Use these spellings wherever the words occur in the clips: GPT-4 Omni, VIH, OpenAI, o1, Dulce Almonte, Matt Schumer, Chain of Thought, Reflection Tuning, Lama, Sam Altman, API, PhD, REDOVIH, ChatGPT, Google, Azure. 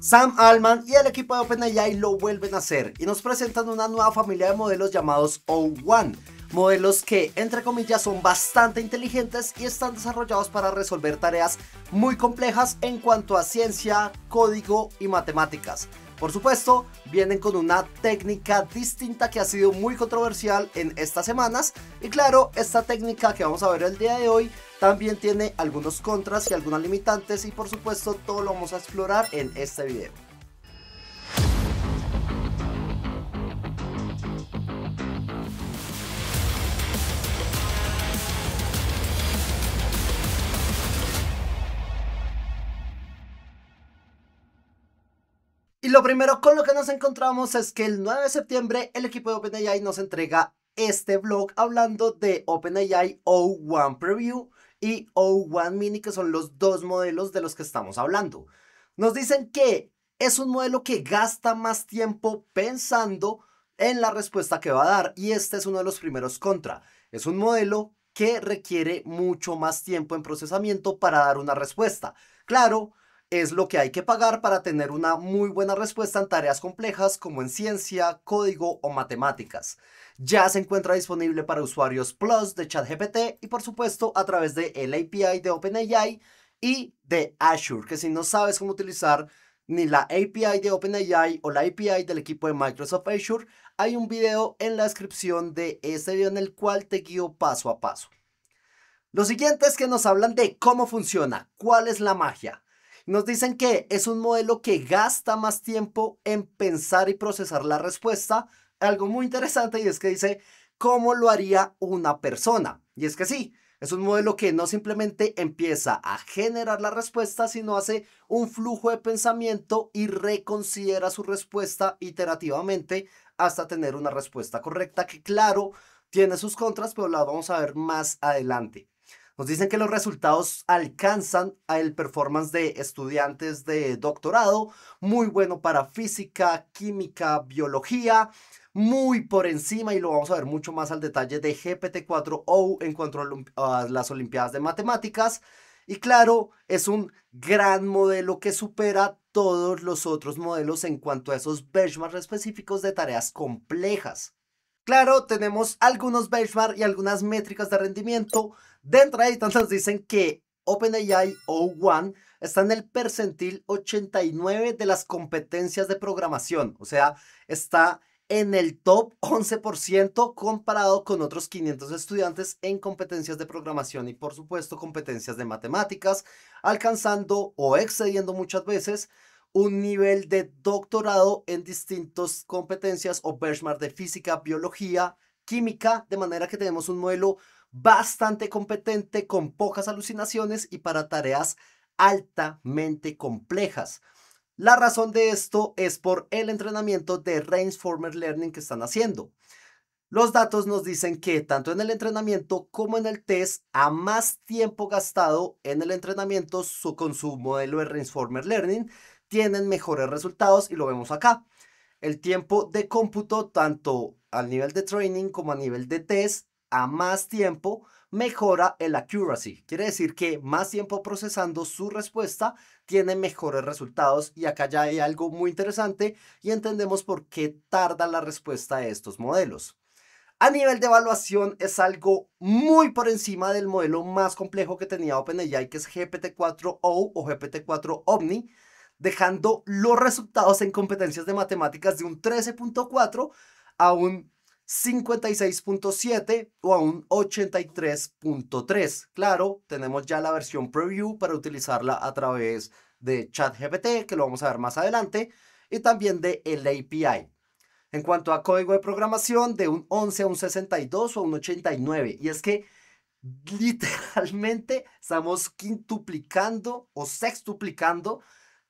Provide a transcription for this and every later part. Sam Altman y el equipo de OpenAI lo vuelven a hacer y nos presentan una nueva familia de modelos llamados o1, modelos que, entre comillas, son bastante inteligentes y están desarrollados para resolver tareas muy complejas en cuanto a ciencia, código y matemáticas. Por supuesto, vienen con una técnica distinta que ha sido muy controversial en estas semanas y claro, esta técnica que vamos a ver el día de hoy también tiene algunos contras y algunas limitantes y por supuesto todo lo vamos a explorar en este video. Y lo primero con lo que nos encontramos es que el 9 de septiembre el equipo de OpenAI nos entrega este blog hablando de OpenAI o1 Preview y o1 Mini, que son los dos modelos de los que estamos hablando. Nos dicen que es un modelo que gasta más tiempo pensando en la respuesta que va a dar y este es uno de los primeros contra. Es un modelo que requiere mucho más tiempo en procesamiento para dar una respuesta. Claro, es lo que hay que pagar para tener una muy buena respuesta en tareas complejas como en ciencia, código o matemáticas. Ya se encuentra disponible para usuarios Plus de ChatGPT y por supuesto a través de el API de OpenAI y de Azure, que si no sabes cómo utilizar ni la API de OpenAI o la API del equipo de Microsoft Azure, hay un video en la descripción de este video en el cual te guío paso a paso. Lo siguiente es que nos hablan de cómo funciona, cuál es la magia. Nos dicen que es un modelo que gasta más tiempo en pensar y procesar la respuesta. Algo muy interesante y es que dice cómo lo haría una persona. Y es que sí, es un modelo que no simplemente empieza a generar la respuesta, sino hace un flujo de pensamiento y reconsidera su respuesta iterativamente hasta tener una respuesta correcta, que claro, tiene sus contras, pero la vamos a ver más adelante. Nos dicen que los resultados alcanzan el performance de estudiantes de doctorado, muy bueno para física, química, biología, muy por encima, y lo vamos a ver mucho más al detalle, de GPT-4 en cuanto a las Olimpiadas de Matemáticas. Y claro, es un gran modelo que supera todos los otros modelos en cuanto a esos benchmarks específicos de tareas complejas. Claro, tenemos algunos benchmarks y algunas métricas de rendimiento. De entrada nos dicen que OpenAI o1 está en el percentil 89 de las competencias de programación. O sea, está en el top 11% comparado con otros 500 estudiantes en competencias de programación y por supuesto competencias de matemáticas, alcanzando o excediendo muchas veces un nivel de doctorado en distintas competencias o benchmark de física, biología, química, de manera que tenemos un modelo bastante competente con pocas alucinaciones y para tareas altamente complejas. La razón de esto es por el entrenamiento de Reinforcer Learning que están haciendo. Los datos nos dicen que tanto en el entrenamiento como en el test, a más tiempo gastado en el entrenamiento con su modelo de Reinforcer Learning, tienen mejores resultados y lo vemos acá. El tiempo de cómputo, tanto al nivel de training como a nivel de test, a más tiempo mejora el accuracy. Quiere decir que más tiempo procesando su respuesta tiene mejores resultados y acá ya hay algo muy interesante y entendemos por qué tarda la respuesta de estos modelos. A nivel de evaluación es algo muy por encima del modelo más complejo que tenía OpenAI, que es GPT-4 o GPT-4 Omni, dejando los resultados en competencias de matemáticas de un 13.4 a un 56.7 o a un 83.3. Claro, tenemos ya la versión preview para utilizarla a través de ChatGPT, que lo vamos a ver más adelante, y también de el API. En cuanto a código de programación, de un 11 a un 62 o a un 89. Y es que literalmente estamos quintuplicando o sextuplicando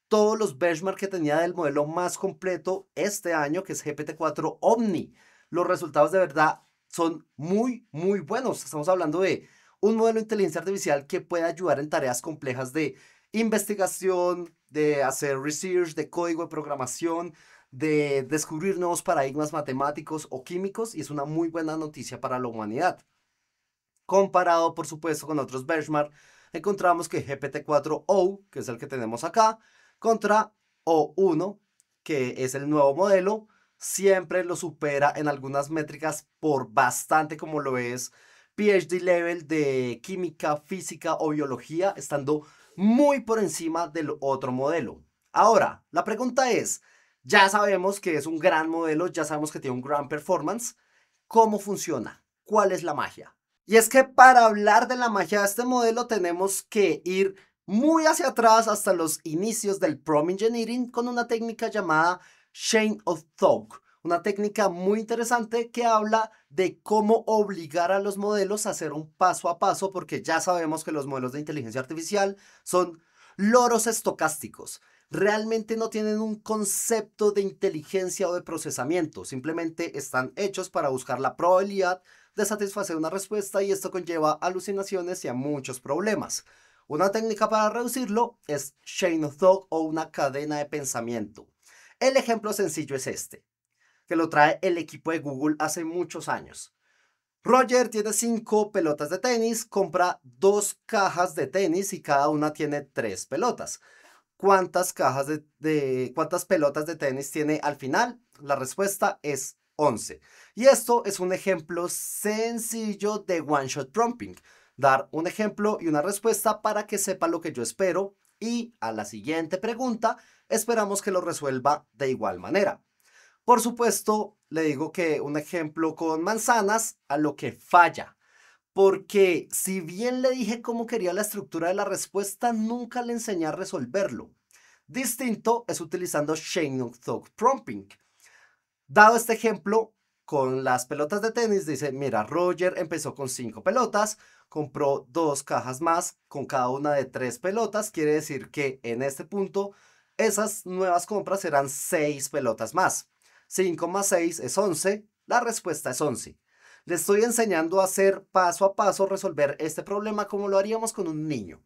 todos los benchmarks que tenía del modelo más completo este año, que es GPT-4 Omni. Los resultados de verdad son muy, muy buenos. Estamos hablando de un modelo de inteligencia artificial que puede ayudar en tareas complejas de investigación, de hacer research, de código de programación, de descubrir nuevos paradigmas matemáticos o químicos, y es una muy buena noticia para la humanidad. Comparado, por supuesto, con otros benchmarks, encontramos que GPT-4o, que es el que tenemos acá, contra o1, que es el nuevo modelo, siempre lo supera en algunas métricas por bastante, como lo es PhD level de química, física o biología, estando muy por encima del otro modelo. Ahora, la pregunta es, ya sabemos que es un gran modelo, ya sabemos que tiene un gran performance, ¿cómo funciona? ¿Cuál es la magia? Y es que para hablar de la magia de este modelo tenemos que ir muy hacia atrás hasta los inicios del prompt engineering con una técnica llamada Chain of Thought, una técnica muy interesante que habla de cómo obligar a los modelos a hacer un paso a paso, porque ya sabemos que los modelos de inteligencia artificial son loros estocásticos. Realmente no tienen un concepto de inteligencia o de procesamiento, simplemente están hechos para buscar la probabilidad de satisfacer una respuesta, y esto conlleva alucinaciones y a muchos problemas. Una técnica para reducirlo es Chain of Thought o una cadena de pensamiento. El ejemplo sencillo es este, que lo trae el equipo de Google hace muchos años. Roger tiene 5 pelotas de tenis, compra 2 cajas de tenis y cada una tiene 3 pelotas. ¿Cuántas pelotas de tenis tiene al final? La respuesta es 11. Y esto es un ejemplo sencillo de one shot prompting. Dar un ejemplo y una respuesta para que sepa lo que yo espero, y a la siguiente pregunta esperamos que lo resuelva de igual manera. Por supuesto, le digo que un ejemplo con manzanas, a lo que falla. Porque si bien le dije cómo quería la estructura de la respuesta, nunca le enseñé a resolverlo. Distinto es utilizando Chain of Thought prompting. Dado este ejemplo, con las pelotas de tenis, dice, mira, Roger empezó con 5 pelotas, compró 2 cajas más con cada una de 3 pelotas, quiere decir que en este punto esas nuevas compras serán 6 pelotas más. 5 más 6 es 11, la respuesta es 11. Le estoy enseñando a hacer paso a paso, resolver este problema como lo haríamos con un niño.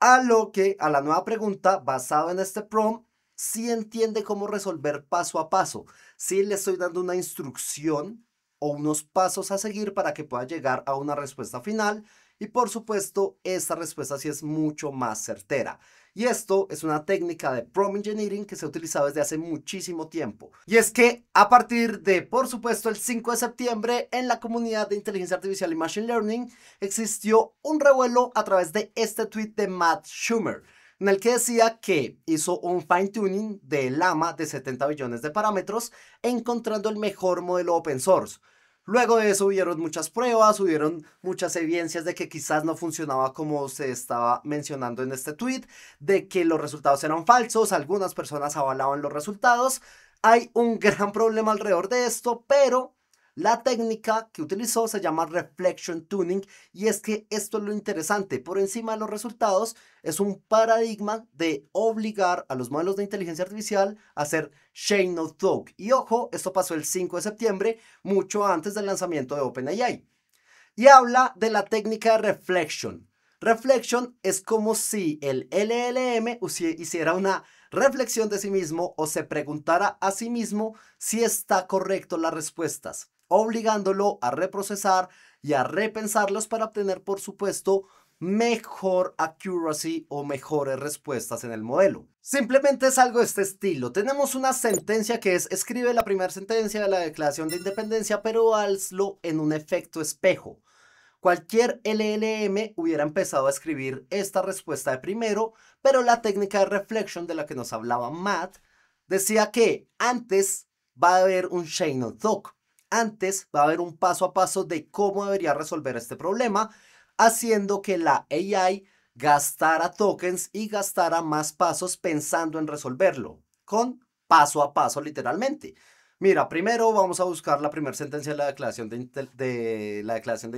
A lo que, a la nueva pregunta, basado en este prompt, sí entiende cómo resolver paso a paso. Sí le estoy dando una instrucción o unos pasos a seguir para que pueda llegar a una respuesta final. Y por supuesto, esta respuesta sí es mucho más certera. Y esto es una técnica de prompt engineering que se ha utilizado desde hace muchísimo tiempo. Y es que a partir de, por supuesto, el 5 de septiembre en la comunidad de inteligencia artificial y machine learning existió un revuelo a través de este tweet de Matt Schumer, en el que decía que hizo un fine tuning de Lama de 70 billones de parámetros encontrando el mejor modelo open source. Luego de eso hubieron muchas pruebas, hubieron muchas evidencias de que quizás no funcionaba como se estaba mencionando en este tweet, de que los resultados eran falsos, algunas personas avalaban los resultados. Hay un gran problema alrededor de esto, pero la técnica que utilizó se llama Reflection Tuning, y es que esto es lo interesante, por encima de los resultados es un paradigma de obligar a los modelos de inteligencia artificial a hacer Chain of Thought. Y ojo, esto pasó el 5 de septiembre, mucho antes del lanzamiento de OpenAI. Y habla de la técnica de Reflection. Reflection es como si el LLM hiciera una reflexión de sí mismo o se preguntara a sí mismo si está correcto las respuestas, obligándolo a reprocesar y a repensarlos para obtener, por supuesto, mejor accuracy o mejores respuestas en el modelo. Simplemente es algo de este estilo. Tenemos una sentencia que es, escribe la primera sentencia de la Declaración de Independencia, pero hazlo en un efecto espejo. Cualquier LLM hubiera empezado a escribir esta respuesta de primero, pero la técnica de reflection de la que nos hablaba Matt decía que antes va a haber un Chain of Thought. Antes va a haber un paso a paso de cómo debería resolver este problema, haciendo que la AI gastara tokens y gastara más pasos pensando en resolverlo, con paso a paso literalmente. Mira, primero vamos a buscar la primera sentencia de la Declaración de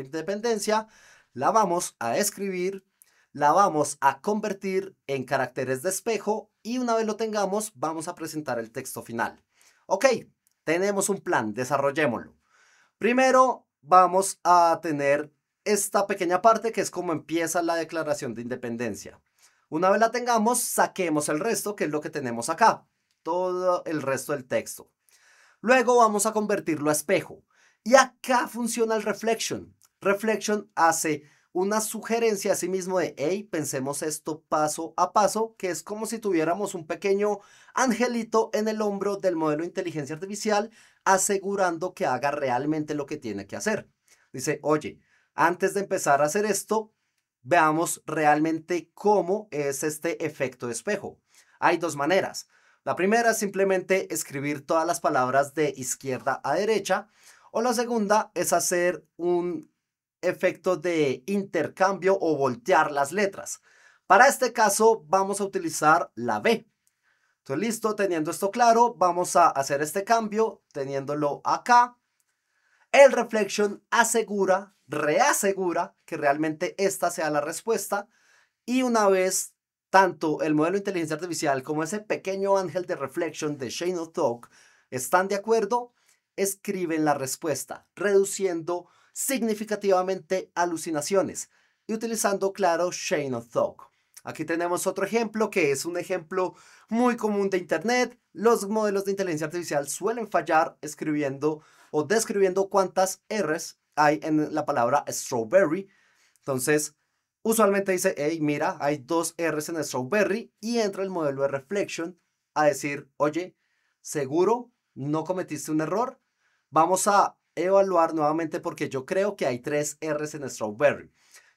Independencia, la vamos a escribir, la vamos a convertir en caracteres de espejo y una vez lo tengamos vamos a presentar el texto final. Ok. Tenemos un plan, desarrollémoslo. Primero vamos a tener esta pequeña parte que es como empieza la Declaración de Independencia. Una vez la tengamos, saquemos el resto, que es lo que tenemos acá. Todo el resto del texto. Luego vamos a convertirlo a espejo. Y acá funciona el reflection. Reflection hace una sugerencia a sí mismo de, hey, pensemos esto paso a paso, que es como si tuviéramos un pequeño angelito en el hombro del modelo de inteligencia artificial, asegurando que haga realmente lo que tiene que hacer. Dice, oye, antes de empezar a hacer esto, veamos realmente cómo es este efecto de espejo. Hay dos maneras. La primera es simplemente escribir todas las palabras de izquierda a derecha, o la segunda es hacer un efecto de intercambio o voltear las letras. Para este caso vamos a utilizar la B. Entonces listo, teniendo esto claro, vamos a hacer este cambio teniéndolo acá. El Reflection asegura, reasegura que realmente esta sea la respuesta, y una vez tanto el modelo de inteligencia artificial como ese pequeño ángel de Reflection de Chain of Thought están de acuerdo, escriben la respuesta, reduciendo significativamente alucinaciones y utilizando, claro, Chain of Thought. Aquí tenemos otro ejemplo que es un ejemplo muy común de Internet. Los modelos de inteligencia artificial suelen fallar escribiendo o describiendo cuántas R's hay en la palabra strawberry. Entonces, usualmente dice, hey, mira, hay 2 R's en strawberry, y entra el modelo de Reflection a decir, oye, seguro no cometiste un error, vamos a evaluar nuevamente porque yo creo que hay 3 R's en strawberry.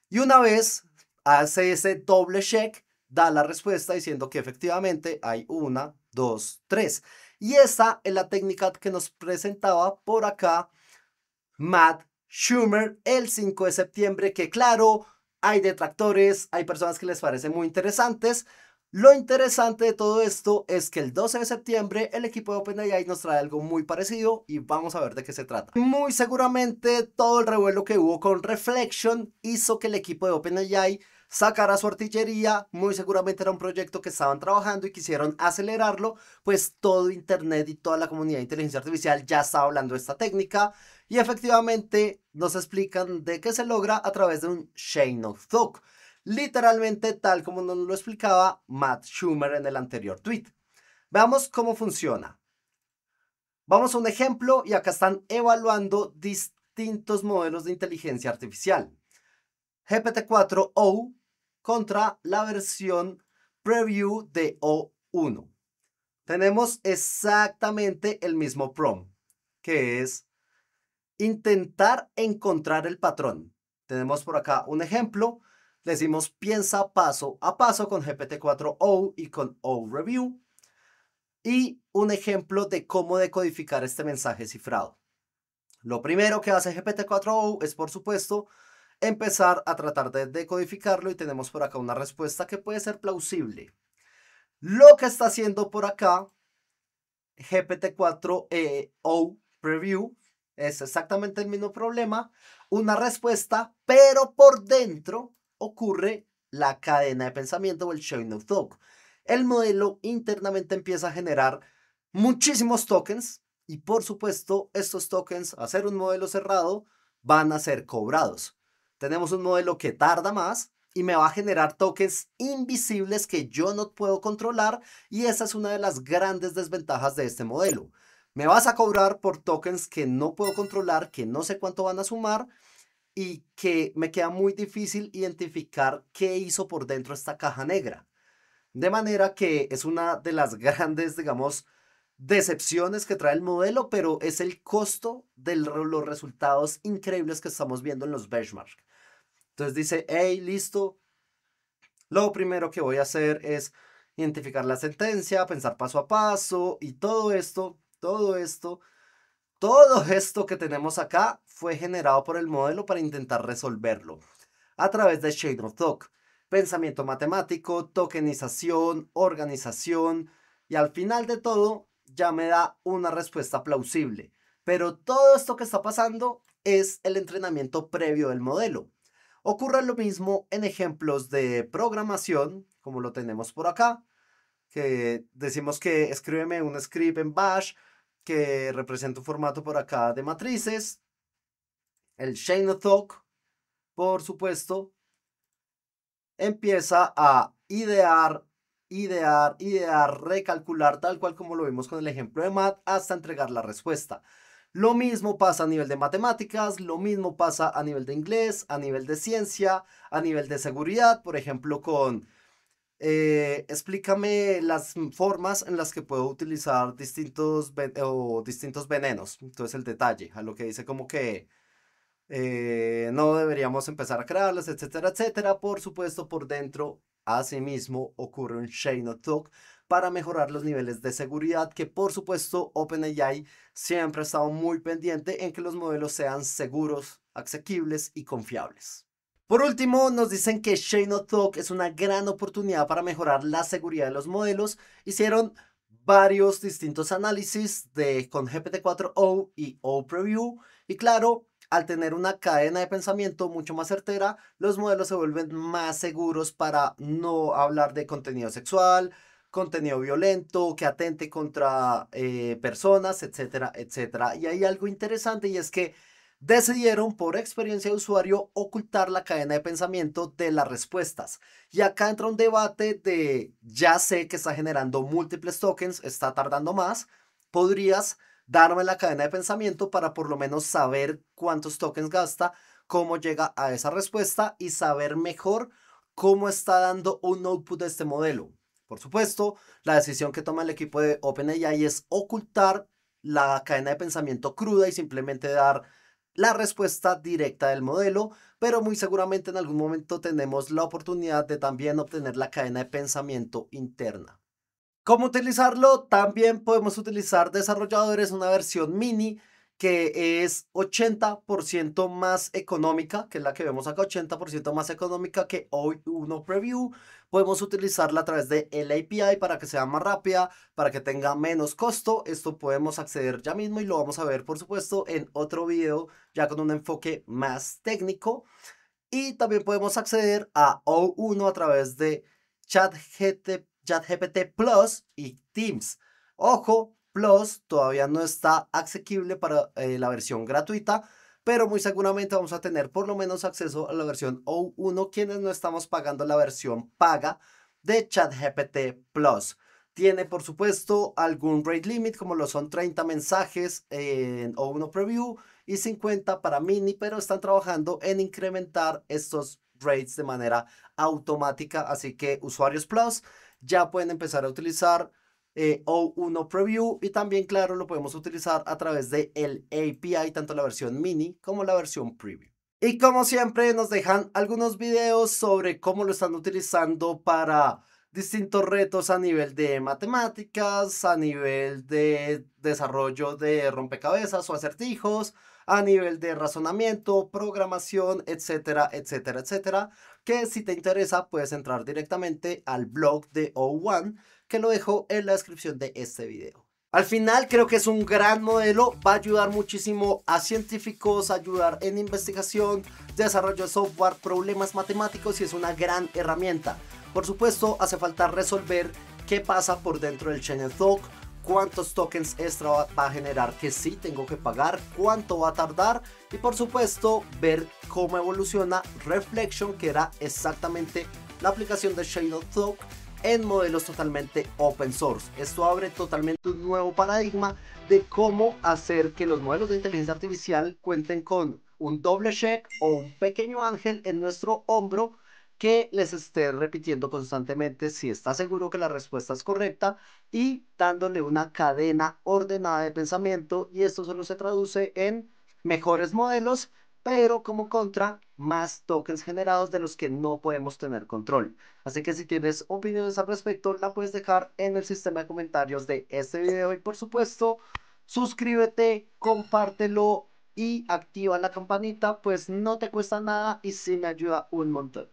Y una vez hace ese doble check, da la respuesta diciendo que efectivamente hay 1, 2, 3. Y esa es la técnica que nos presentaba por acá Matt Schumer el 5 de septiembre, que claro, hay detractores, hay personas que les parecen muy interesantes. Lo interesante de todo esto es que el 12 de septiembre el equipo de OpenAI nos trae algo muy parecido y vamos a ver de qué se trata. Muy seguramente todo el revuelo que hubo con Reflection hizo que el equipo de OpenAI sacara su artillería. Muy seguramente era un proyecto que estaban trabajando y quisieron acelerarlo, pues todo Internet y toda la comunidad de inteligencia artificial ya está hablando de esta técnica. Y efectivamente nos explican de qué se logra a través de un Chain of Thought, literalmente tal como nos lo explicaba Matt Schumer en el anterior tweet. Veamos cómo funciona. Vamos a un ejemplo y acá están evaluando distintos modelos de inteligencia artificial. GPT-4o contra la versión preview de o1. Tenemos exactamente el mismo prompt, que es intentar encontrar el patrón. Tenemos por acá un ejemplo. Le decimos piensa paso a paso con GPT-4o y con o review. Y un ejemplo de cómo decodificar este mensaje cifrado. Lo primero que hace GPT-4o es, por supuesto, empezar a tratar de decodificarlo, y tenemos por acá una respuesta que puede ser plausible. Lo que está haciendo por acá GPT-4o preview es exactamente el mismo problema, una respuesta, pero por dentro ocurre la cadena de pensamiento o el Chain of Thought. El modelo internamente empieza a generar muchísimos tokens, y por supuesto estos tokens, al ser un modelo cerrado, van a ser cobrados. Tenemos un modelo que tarda más y me va a generar tokens invisibles que yo no puedo controlar, y esa es una de las grandes desventajas de este modelo. Me vas a cobrar por tokens que no puedo controlar, que no sé cuánto van a sumar, y que me queda muy difícil identificar qué hizo por dentro esta caja negra. De manera que es una de las grandes, digamos, decepciones que trae el modelo, pero es el costo de los resultados increíbles que estamos viendo en los benchmarks. Entonces dice, hey, listo, lo primero que voy a hacer es identificar la sentencia, pensar paso a paso, y todo esto que tenemos acá fue generado por el modelo para intentar resolverlo a través de Chain of Thought, pensamiento matemático, tokenización, organización, y al final de todo ya me da una respuesta plausible. Pero todo esto que está pasando es el entrenamiento previo del modelo. Ocurre lo mismo en ejemplos de programación, como lo tenemos por acá, que decimos que escríbeme un script en Bash, que representa un formato por acá de matrices, el Chain of Thought, por supuesto, empieza a idear, recalcular, tal cual como lo vimos con el ejemplo de Matt, hasta entregar la respuesta. Lo mismo pasa a nivel de matemáticas, lo mismo pasa a nivel de inglés, a nivel de ciencia, a nivel de seguridad, por ejemplo con explícame las formas en las que puedo utilizar distintos venenos. Entonces el detalle a lo que dice como que no deberíamos empezar a crearlas, etcétera, etcétera. Por supuesto, por dentro, asimismo, ocurre un Chain of Thought para mejorar los niveles de seguridad, que por supuesto OpenAI siempre ha estado muy pendiente en que los modelos sean seguros, asequibles y confiables. Por último, nos dicen que Chain of Thought es una gran oportunidad para mejorar la seguridad de los modelos. Hicieron varios distintos análisis con GPT-4o y OpenAI, y claro, al tener una cadena de pensamiento mucho más certera, los modelos se vuelven más seguros para no hablar de contenido sexual, contenido violento, que atente contra personas, etcétera, etcétera. Y hay algo interesante, y es que decidieron, por experiencia de usuario, ocultar la cadena de pensamiento de las respuestas. Y acá entra un debate de, ya sé que está generando múltiples tokens, está tardando más, podrías darme la cadena de pensamiento para por lo menos saber cuántos tokens gasta, cómo llega a esa respuesta y saber mejor cómo está dando un output de este modelo. Por supuesto, la decisión que toma el equipo de OpenAI es ocultar la cadena de pensamiento cruda y simplemente dar la respuesta directa del modelo, pero muy seguramente en algún momento tenemos la oportunidad de también obtener la cadena de pensamiento interna. ¿Cómo utilizarlo? También podemos utilizar desarrolladores, una versión mini que es 80% más económica, que es la que vemos acá, 80% más económica que o1 Preview. Podemos utilizarla a través de la API para que sea más rápida, para que tenga menos costo. Esto podemos acceder ya mismo y lo vamos a ver, por supuesto, en otro video, ya con un enfoque más técnico. Y también podemos acceder a o1 a través de ChatGPT Plus y Teams. Ojo, Plus todavía no está asequible para la versión gratuita, pero muy seguramente vamos a tener por lo menos acceso a la versión o1 quienes no estamos pagando la versión paga de ChatGPT Plus. Tiene por supuesto algún rate limit, como lo son 30 mensajes en o1 Preview y 50 para Mini, pero están trabajando en incrementar estos rates de manera automática, así que usuarios Plus ya pueden empezar a utilizar o1 Preview, y también claro lo podemos utilizar a través de el API, tanto la versión mini como la versión preview. Y como siempre nos dejan algunos videos sobre cómo lo están utilizando para distintos retos a nivel de matemáticas, a nivel de desarrollo de rompecabezas o acertijos, a nivel de razonamiento, programación, etcétera, etcétera, etcétera, que si te interesa puedes entrar directamente al blog de o1, que lo dejo en la descripción de este video. Al final creo que es un gran modelo, va a ayudar muchísimo a científicos, a ayudar en investigación, desarrollo de software, problemas matemáticos, y es una gran herramienta. Por supuesto, hace falta resolver qué pasa por dentro del Chain of Thought, cuántos tokens extra va a generar que sí tengo que pagar, cuánto va a tardar, y por supuesto ver cómo evoluciona Reflection, que era exactamente la aplicación de Chain of Thought en modelos totalmente open source. Esto abre totalmente un nuevo paradigma de cómo hacer que los modelos de inteligencia artificial cuenten con un doble check o un pequeño ángel en nuestro hombro que les esté repitiendo constantemente si está seguro que la respuesta es correcta, y dándole una cadena ordenada de pensamiento, y esto solo se traduce en mejores modelos, pero como contra, más tokens generados de los que no podemos tener control. Así que si tienes opiniones al respecto, la puedes dejar en el sistema de comentarios de este video, y por supuesto suscríbete, compártelo y activa la campanita, pues no te cuesta nada y sí me ayuda un montón.